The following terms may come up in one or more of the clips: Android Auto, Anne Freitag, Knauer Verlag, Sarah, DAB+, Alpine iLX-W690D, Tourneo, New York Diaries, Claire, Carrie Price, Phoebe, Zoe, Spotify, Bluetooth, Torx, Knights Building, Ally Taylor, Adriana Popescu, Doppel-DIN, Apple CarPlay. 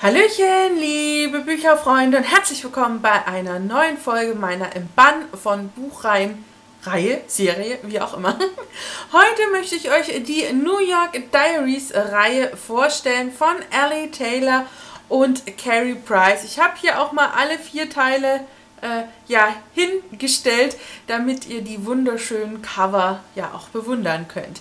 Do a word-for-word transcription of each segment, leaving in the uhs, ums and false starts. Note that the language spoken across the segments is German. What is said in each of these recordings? Hallöchen, liebe Bücherfreunde und herzlich willkommen bei einer neuen Folge meiner im Bann von Buchreihen, Reihe, Serie, wie auch immer. Heute möchte ich euch die New York Diaries Reihe vorstellen von Ally Taylor und Carrie Price. Ich habe hier auch mal alle vier Teile äh, ja, hingestellt, damit ihr die wunderschönen Cover ja auch bewundern könnt.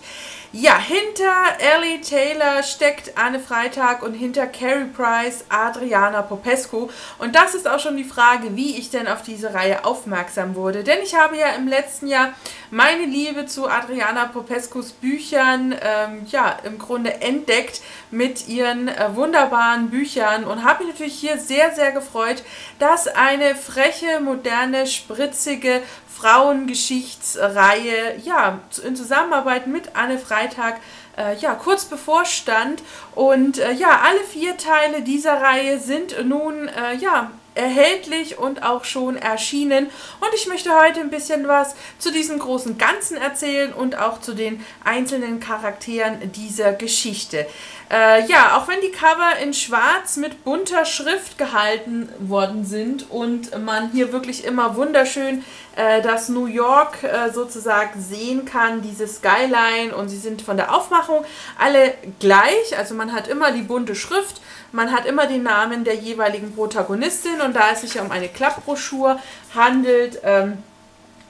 Ja, hinter Ally Taylor steckt Anne Freitag und hinter Carrie Price Adriana Popescu. Und das ist auch schon die Frage, wie ich denn auf diese Reihe aufmerksam wurde. Denn ich habe ja im letzten Jahr meine Liebe zu Adriana Popescus Büchern ähm, ja, im Grunde entdeckt mit ihren äh, wunderbaren Büchern. Und habe mich natürlich hier sehr, sehr gefreut, dass eine freche, moderne, spritzige Frauengeschichtsreihe ja, in Zusammenarbeit mit Anne Freitag Freitag äh, ja, kurz bevorstand und äh, ja, alle vier Teile dieser Reihe sind nun äh, ja, erhältlich und auch schon erschienen und ich möchte heute ein bisschen was zu diesem großen Ganzen erzählen und auch zu den einzelnen Charakteren dieser Geschichte. Äh, ja, auch wenn die Cover in schwarz mit bunter Schrift gehalten worden sind und man hier wirklich immer wunderschön äh, das New York äh, sozusagen sehen kann, diese Skyline, und sie sind von der Aufmachung alle gleich, also man hat immer die bunte Schrift, man hat immer den Namen der jeweiligen Protagonistin und da es sich ja um eine Klappbroschur handelt, ähm,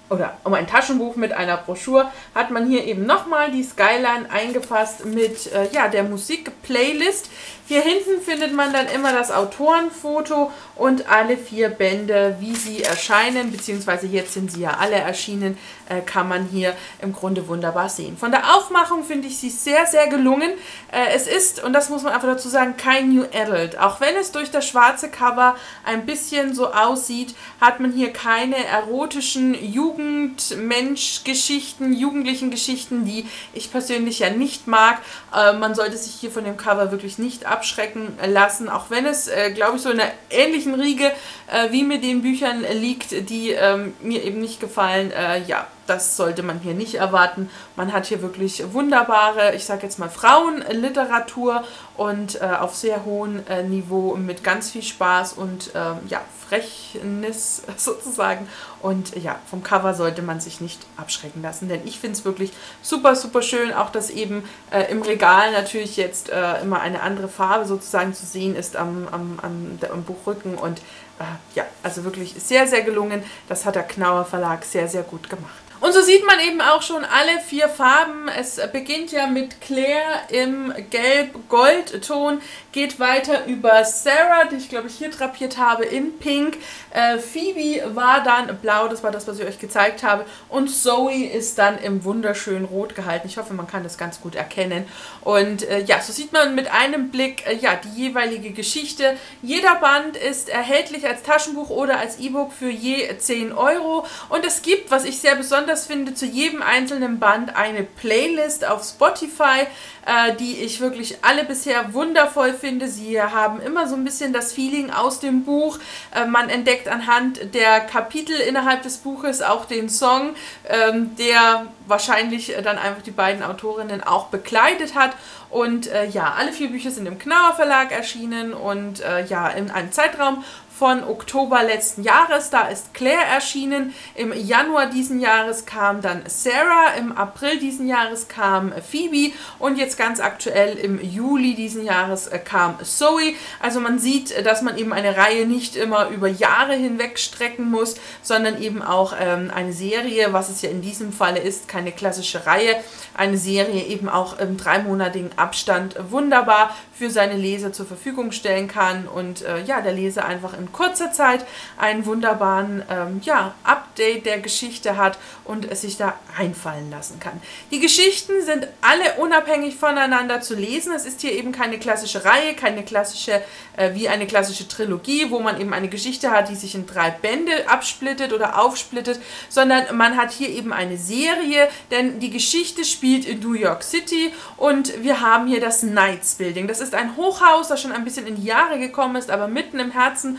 oder um ein Taschenbuch mit einer Broschur, hat man hier eben nochmal die Skyline eingefasst mit äh, ja, der Musik-Playlist. Hier hinten findet man dann immer das Autorenfoto und alle vier Bände, wie sie erscheinen, beziehungsweise jetzt sind sie ja alle erschienen, äh, kann man hier im Grunde wunderbar sehen. Von der Aufmachung finde ich sie sehr, sehr gelungen. Äh, es ist, und das muss man einfach dazu sagen, kein New Adult. Auch wenn es durch das schwarze Cover ein bisschen so aussieht, hat man hier keine erotischen Jugend Jugendmensch-Geschichten, jugendlichen Geschichten, die ich persönlich ja nicht mag. Äh, man sollte sich hier von dem Cover wirklich nicht abschrecken lassen, auch wenn es, äh, glaube ich, so in einer ähnlichen Riege äh, wie mit den Büchern liegt, die ähm, mir eben nicht gefallen. Äh, ja, das sollte man hier nicht erwarten. Man hat hier wirklich wunderbare, ich sage jetzt mal Frauenliteratur und äh, auf sehr hohem äh, Niveau mit ganz viel Spaß und äh, ja, Frechnis sozusagen. Und äh, ja, vom Cover sollte man sich nicht abschrecken lassen, denn ich finde es wirklich super, super schön, auch dass eben äh, im Regal natürlich jetzt äh, immer eine andere Farbe sozusagen zu sehen ist am, am, am, am Buchrücken und äh, ja, also wirklich sehr, sehr gelungen. Das hat der Knauer Verlag sehr, sehr gut gemacht. Und so sieht man eben auch schon alle vier Farben. Es beginnt ja mit Claire im Gelb-Gold-Ton, geht weiter über Sarah, die ich glaube ich hier drapiert habe, in Pink. Äh, Phoebe war dann blau, das war das, was ich euch gezeigt habe. Und Zoe ist dann im wunderschönen Rot gehalten. Ich hoffe, man kann das ganz gut erkennen. Und äh, ja, so sieht man mit einem Blick äh, ja, die jeweilige Geschichte. Jeder Band ist erhältlich als Taschenbuch oder als E-Book für je zehn Euro. Und es gibt, was ich sehr besonders Das finde, zu jedem einzelnen Band eine Playlist auf Spotify, äh, die ich wirklich alle bisher wundervoll finde. Sie haben immer so ein bisschen das Feeling aus dem Buch. Äh, man entdeckt anhand der Kapitel innerhalb des Buches auch den Song, ähm, der wahrscheinlich dann einfach die beiden Autorinnen auch begleitet hat. Und äh, ja, alle vier Bücher sind im Knauer Verlag erschienen und äh, ja, in einem Zeitraum von Oktober letzten Jahres, da ist Claire erschienen, im Januar diesen Jahres kam dann Sarah, im April diesen Jahres kam Phoebe und jetzt ganz aktuell im Juli diesen Jahres kam Zoe. Also man sieht, dass man eben eine Reihe nicht immer über Jahre hinweg strecken muss, sondern eben auch ähm, eine Serie, was es ja in diesem Falle ist, keine klassische Reihe, eine Serie eben auch im dreimonatigen Abstand wunderbar für seine Leser zur Verfügung stellen kann und äh, ja, der Leser einfach im kurzer Zeit einen wunderbaren ähm, ja, Update der Geschichte hat und es sich da einfallen lassen kann. Die Geschichten sind alle unabhängig voneinander zu lesen. Es ist hier eben keine klassische Reihe, keine klassische, äh, wie eine klassische Trilogie, wo man eben eine Geschichte hat, die sich in drei Bände absplittet oder aufsplittet, sondern man hat hier eben eine Serie, denn die Geschichte spielt in New York City und wir haben hier das Knights Building. Das ist ein Hochhaus, das schon ein bisschen in die Jahre gekommen ist, aber mitten im Herzen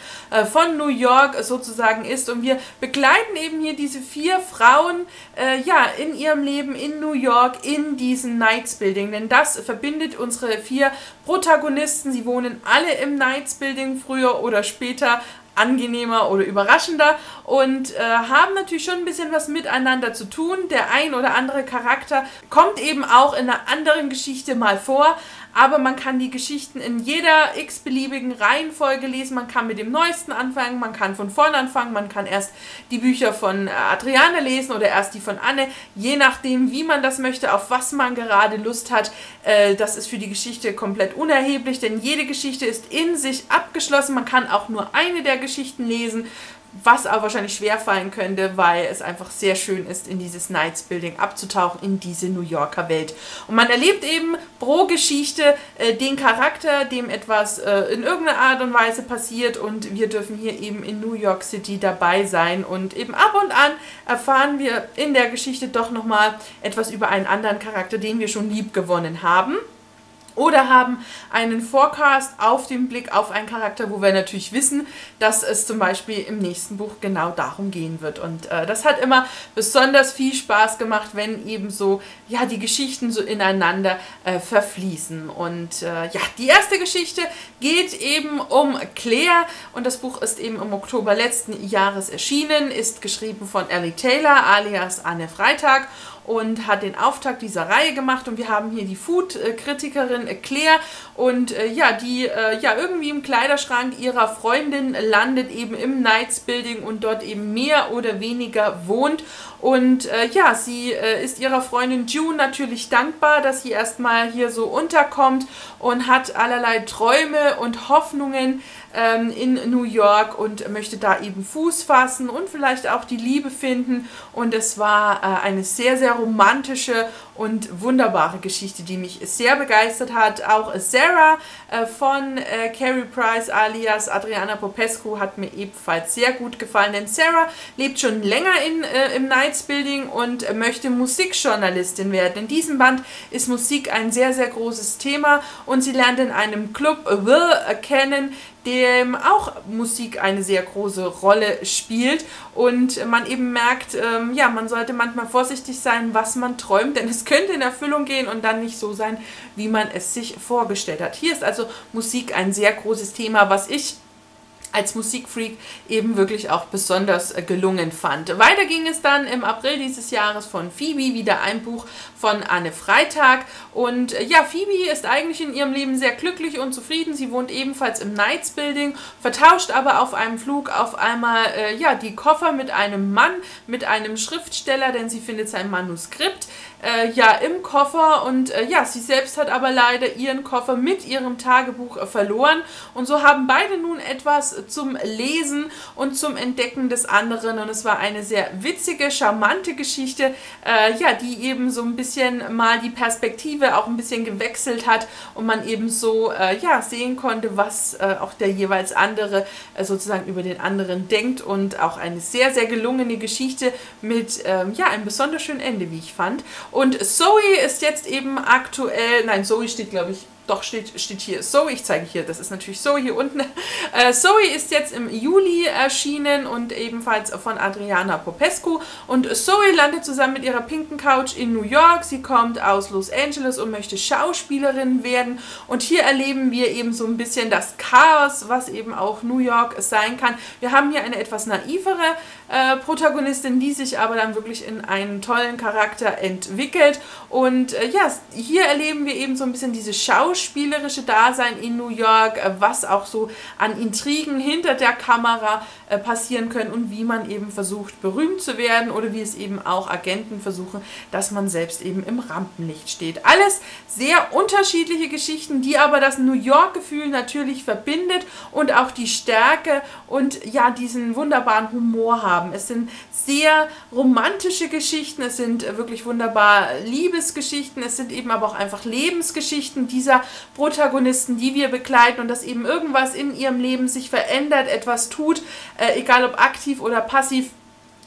von New York sozusagen ist und wir begleiten eben hier diese vier Frauen äh, ja, in ihrem Leben in New York, in diesem Knights Building. Denn das verbindet unsere vier Protagonisten. Sie wohnen alle im Knights Building, früher oder später, angenehmer oder überraschender, und äh, haben natürlich schon ein bisschen was miteinander zu tun. Der ein oder andere Charakter kommt eben auch in einer anderen Geschichte mal vor, aber man kann die Geschichten in jeder x-beliebigen Reihenfolge lesen. Man kann mit dem Neuesten anfangen, man kann von vorne anfangen, man kann erst die Bücher von Adriana lesen oder erst die von Anne, je nachdem, wie man das möchte, auf was man gerade Lust hat. Äh, das ist für die Geschichte komplett unerheblich, denn jede Geschichte ist in sich abgeschlossen. Man kann auch nur eine der Geschichten Geschichten lesen, was aber wahrscheinlich schwer fallen könnte, weil es einfach sehr schön ist, in dieses Knights Building abzutauchen, in diese New Yorker Welt. Und man erlebt eben pro Geschichte äh, den Charakter, dem etwas äh, in irgendeiner Art und Weise passiert, und wir dürfen hier eben in New York City dabei sein, und eben ab und an erfahren wir in der Geschichte doch nochmal etwas über einen anderen Charakter, den wir schon lieb gewonnen haben. Oder haben einen Forecast auf den Blick auf einen Charakter, wo wir natürlich wissen, dass es zum Beispiel im nächsten Buch genau darum gehen wird. Und äh, das hat immer besonders viel Spaß gemacht, wenn eben so, ja, die Geschichten so ineinander äh, verfließen. Und äh, ja, die erste Geschichte geht eben um Claire, und das Buch ist eben im Oktober letzten Jahres erschienen, ist geschrieben von Ally Taylor alias Anne Freitag und hat den Auftakt dieser Reihe gemacht, und wir haben hier die Food-Kritikerin Claire, und äh, ja, die äh, ja irgendwie im Kleiderschrank ihrer Freundin landet, eben im Knights Building, und dort eben mehr oder weniger wohnt, und äh, ja, sie äh, ist ihrer Freundin June natürlich dankbar, dass sie erstmal hier so unterkommt, und hat allerlei Träume und Hoffnungen ähm, in New York und möchte da eben Fuß fassen und vielleicht auch die Liebe finden, und es war äh, eine sehr, sehr romantische und wunderbare Geschichte, die mich sehr begeistert hat. Auch Sarah äh, von äh, Carrie Price alias Adriana Popescu hat mir ebenfalls sehr gut gefallen, denn Sarah lebt schon länger in, äh, im Knights Building und möchte Musikjournalistin werden. In diesem Band ist Musik ein sehr, sehr großes Thema, und sie lernt in einem Club Will kennen, dem auch Musik eine sehr große Rolle spielt, und man eben merkt, ähm, ja, man sollte manchmal vorsichtig sein, was man träumt, denn es könnte in Erfüllung gehen und dann nicht so sein, wie man es sich vorgestellt hat. Hier ist also Musik ein sehr großes Thema, was ich als Musikfreak eben wirklich auch besonders gelungen fand. Weiter ging es dann im April dieses Jahres von Phoebe, wieder ein Buch von Anne Freitag, und ja, Phoebe ist eigentlich in ihrem Leben sehr glücklich und zufrieden. Sie wohnt ebenfalls im Knights Building, vertauscht aber auf einem Flug auf einmal äh, ja, die Koffer mit einem Mann, mit einem Schriftsteller, denn sie findet sein Manuskript äh, ja im Koffer, und äh, ja, sie selbst hat aber leider ihren Koffer mit ihrem Tagebuch äh, verloren, und so haben beide nun etwas zum Lesen und zum Entdecken des anderen, und es war eine sehr witzige, charmante Geschichte, äh, ja, die eben so ein bisschen mal die Perspektive auch ein bisschen gewechselt hat, und man eben so äh, ja, sehen konnte, was äh, auch der jeweils andere äh, sozusagen über den anderen denkt, und auch eine sehr, sehr gelungene Geschichte mit äh, ja, einem besonders schönen Ende, wie ich fand. Und Zoe ist jetzt eben aktuell, nein, Zoe steht, glaube ich, Doch, steht, steht hier Zoe, ich zeige hier, das ist natürlich Zoe hier unten. Äh, Zoe ist jetzt im Juli erschienen und ebenfalls von Adriana Popescu. Und Zoe landet zusammen mit ihrer pinken Couch in New York. Sie kommt aus Los Angeles und möchte Schauspielerin werden. Und hier erleben wir eben so ein bisschen das Chaos, was eben auch New York sein kann. Wir haben hier eine etwas naivere äh, Protagonistin, die sich aber dann wirklich in einen tollen Charakter entwickelt. Und äh, ja, hier erleben wir eben so ein bisschen diese Schauspielerin, spielerische Dasein in New York, was auch so an Intrigen hinter der Kamera passieren können und wie man eben versucht, berühmt zu werden, oder wie es eben auch Agenten versuchen, dass man selbst eben im Rampenlicht steht. Alles sehr unterschiedliche Geschichten, die aber das New York-Gefühl natürlich verbindet und auch die Stärke und ja, diesen wunderbaren Humor haben. Es sind sehr romantische Geschichten, es sind wirklich wunderbar Liebesgeschichten, es sind eben aber auch einfach Lebensgeschichten dieser Protagonisten, die wir begleiten, und dass eben irgendwas in ihrem Leben sich verändert, etwas tut, äh, egal ob aktiv oder passiv,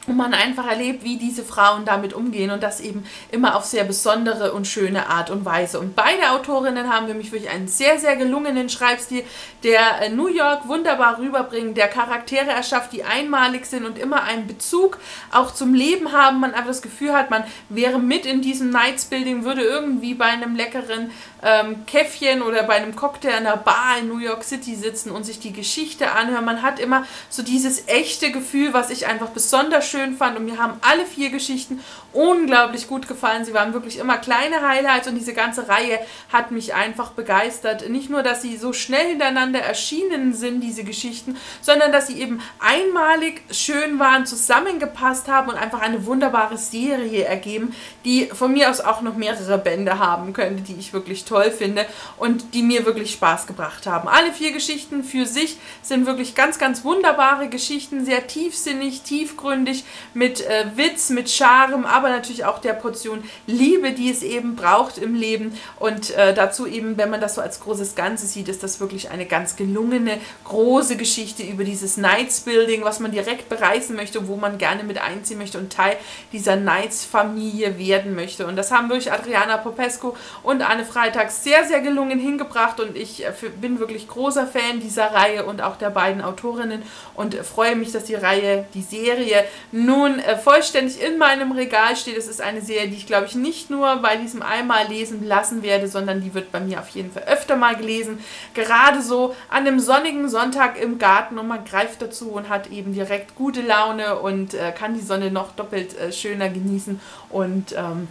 Und man einfach erlebt, wie diese Frauen damit umgehen und das eben immer auf sehr besondere und schöne Art und Weise. Und beide Autorinnen haben für mich wirklich einen sehr, sehr gelungenen Schreibstil, der New York wunderbar rüberbringt, der Charaktere erschafft, die einmalig sind und immer einen Bezug auch zum Leben haben. Man einfach das Gefühl hat, man wäre mit in diesem Knights Building, würde irgendwie bei einem leckeren ähm, Käffchen oder bei einem Cocktail in einer Bar in New York City sitzen und sich die Geschichte anhören. Man hat immer so dieses echte Gefühl, was ich einfach besonders schön fand, und mir haben alle vier Geschichten unglaublich gut gefallen. Sie waren wirklich immer kleine Highlights und diese ganze Reihe hat mich einfach begeistert. Nicht nur, dass sie so schnell hintereinander erschienen sind, diese Geschichten, sondern dass sie eben einmalig schön waren, zusammengepasst haben und einfach eine wunderbare Serie ergeben, die von mir aus auch noch mehrere Bände haben könnte, die ich wirklich toll finde und die mir wirklich Spaß gebracht haben. Alle vier Geschichten für sich sind wirklich ganz, ganz wunderbare Geschichten, sehr tiefsinnig, tiefgründig, mit äh, Witz, mit Charme, aber natürlich auch der Portion Liebe, die es eben braucht im Leben, und äh, dazu eben, wenn man das so als großes Ganze sieht, ist das wirklich eine ganz gelungene, große Geschichte über dieses Knights Building, was man direkt bereisen möchte, wo man gerne mit einziehen möchte und Teil dieser Knights Familie werden möchte, und das haben wirklich Adriana Popescu und Anne Freitag sehr, sehr gelungen hingebracht, und ich äh, bin wirklich großer Fan dieser Reihe und auch der beiden Autorinnen und äh, freue mich, dass die Reihe, die Serie nun äh, vollständig in meinem Regal steht. Es ist eine Serie, die ich, glaube ich, nicht nur bei diesem einmal lesen lassen werde, sondern die wird bei mir auf jeden Fall öfter mal gelesen. Gerade so an einem sonnigen Sonntag im Garten, und man greift dazu und hat eben direkt gute Laune und äh, kann die Sonne noch doppelt äh, schöner genießen. Und ähm,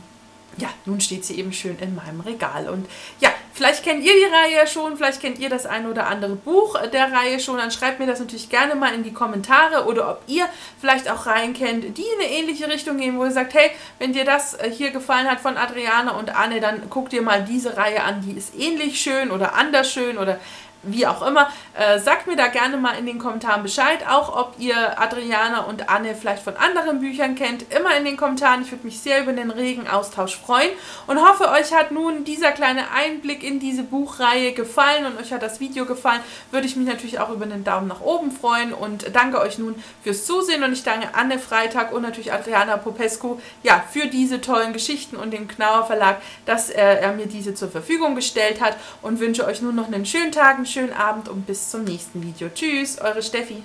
ja, nun steht sie eben schön in meinem Regal. Und ja, vielleicht kennt ihr die Reihe schon, vielleicht kennt ihr das ein oder andere Buch der Reihe schon, dann schreibt mir das natürlich gerne mal in die Kommentare, oder ob ihr vielleicht auch Reihen kennt, die in eine ähnliche Richtung gehen, wo ihr sagt, hey, wenn dir das hier gefallen hat von Adriana und Anne, dann guck dir mal diese Reihe an, die ist ähnlich schön oder anders schön oder wie auch immer. Äh, sagt mir da gerne mal in den Kommentaren Bescheid, auch ob ihr Adriana und Anne vielleicht von anderen Büchern kennt, immer in den Kommentaren. Ich würde mich sehr über den regen Austausch freuen und hoffe, euch hat nun dieser kleine Einblick in diese Buchreihe gefallen und euch hat das Video gefallen. Würde ich mich natürlich auch über einen Daumen nach oben freuen und danke euch nun fürs Zusehen, und ich danke Anne Freitag und natürlich Adriana Popescu, ja, für diese tollen Geschichten und dem Knauer Verlag, dass er, er mir diese zur Verfügung gestellt hat, und wünsche euch nun noch einen schönen Tag, schönen Abend und bis zum nächsten Video. Tschüss, eure Steffi.